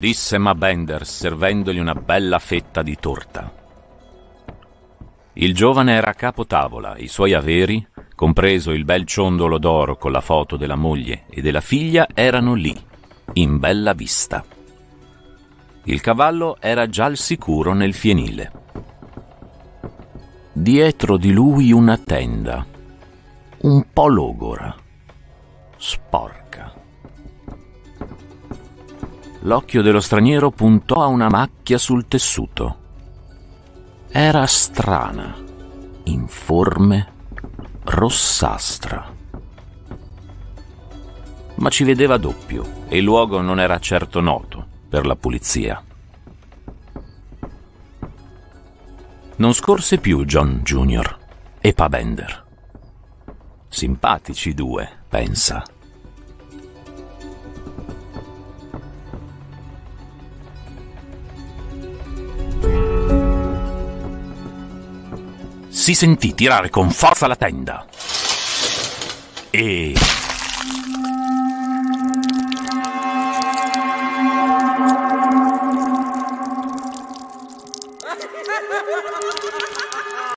disse Ma Bender servendogli una bella fetta di torta. Il giovane era a capo tavola, i suoi averi, compreso il bel ciondolo d'oro con la foto della moglie e della figlia, erano lì, in bella vista. Il cavallo era già al sicuro nel fienile. Dietro di lui una tenda, un po' logora, sporca. L'occhio dello straniero puntò a una macchia sul tessuto. Era strana, informe, rossastra. Ma ci vedeva doppio e il luogo non era certo noto per la pulizia. Non scorse più John Jr. e Pa Bender. Simpatici due, pensa. Si sentì tirare con forza la tenda e